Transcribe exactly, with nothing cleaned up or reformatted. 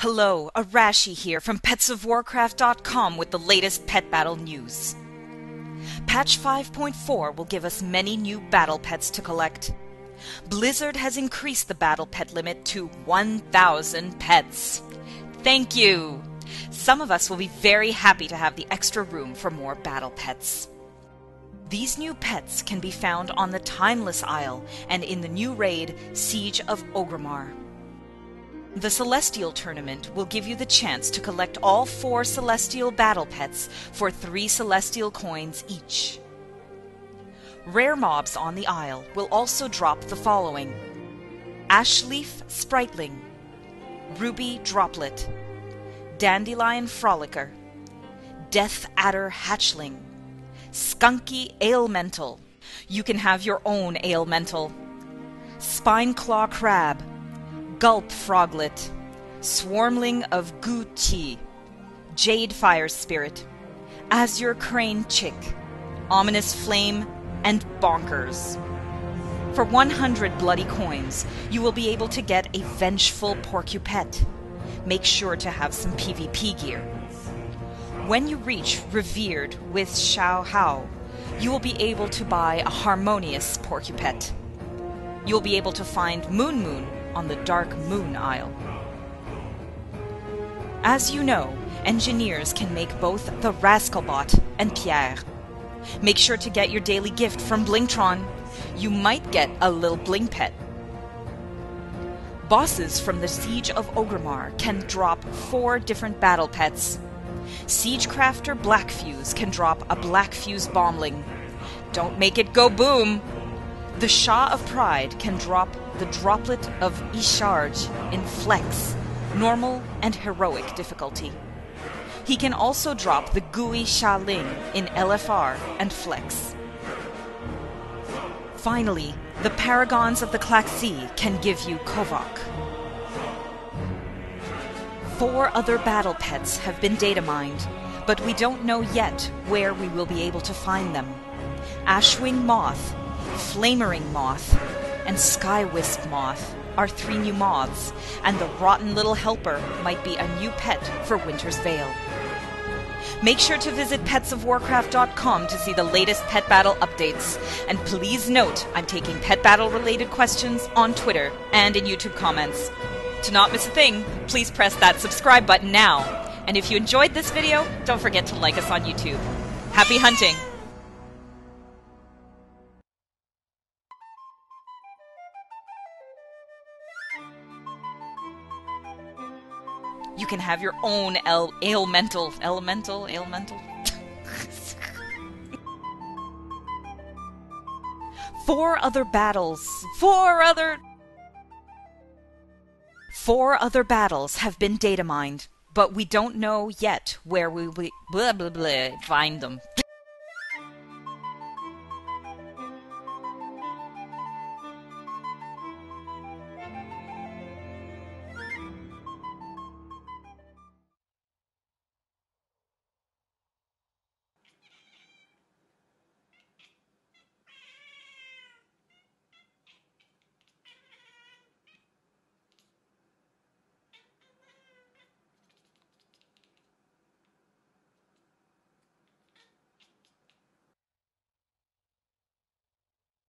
Hello, Arashi here from Pets of Warcraft dot com with the latest pet battle news. Patch five point four will give us many new battle pets to collect. Blizzard has increased the battle pet limit to one thousand pets. Thank you! Some of us will be very happy to have the extra room for more battle pets. These new pets can be found on the Timeless Isle and in the new raid, Siege of Orgrimmar. The Celestial Tournament will give you the chance to collect all four Celestial Battle Pets for three Celestial Coins each. Rare mobs on the Isle will also drop the following: Ashleaf Sprightling, Ruby Droplet, Dandelion Frolicker, Death Adder Hatchling, Skunky Ailmental — you can have your own Ailmental — Spineclaw Crab, Gulp Froglet, Swarmling of Gu Qi, Jade Fire Spirit, Azure Crane Chick, Ominous Flame, and Bonkers. For one hundred Bloody Coins, you will be able to get a Vengeful Porcupet. Make sure to have some PvP gear. When you reach Revered with Shao Hao, you will be able to buy a Harmonious Porcupet. You will be able to find Moon Moon on the Dark Moon Isle. As you know, engineers can make both the Rascalbot and Pierre. Make sure to get your daily gift from Blingtron. You might get a little bling pet. Bosses from the Siege of Orgrimmar can drop four different battle pets. Siegecrafter Blackfuse can drop a Blackfuse Bombling. Don't make it go boom! The Shah of Pride can drop the Droplet of Echarge in Flex, Normal, and Heroic difficulty. He can also drop the Gooey Shaling in L F R and Flex. Finally, the Paragons of the Klaxi can give you Kovok. Four other battle pets have been data mined, but we don't know yet where we will be able to find them. Ashwing Moth, Flamering Moth, and Sky Wisp Moth are three new moths, and the Rotten Little Helper might be a new pet for Winter's Vale. Make sure to visit Pets of Warcraft dot com to see the latest pet battle updates, and please note I'm taking pet battle related questions on Twitter and in YouTube comments. To not miss a thing, please press that subscribe button now, and if you enjoyed this video, don't forget to like us on YouTube. Happy hunting! You can have your own el ailmental, elemental, ailmental. Four other battles, four other... Four other battles have been data mined, but we don't know yet where we will blah, blah, blah, find them.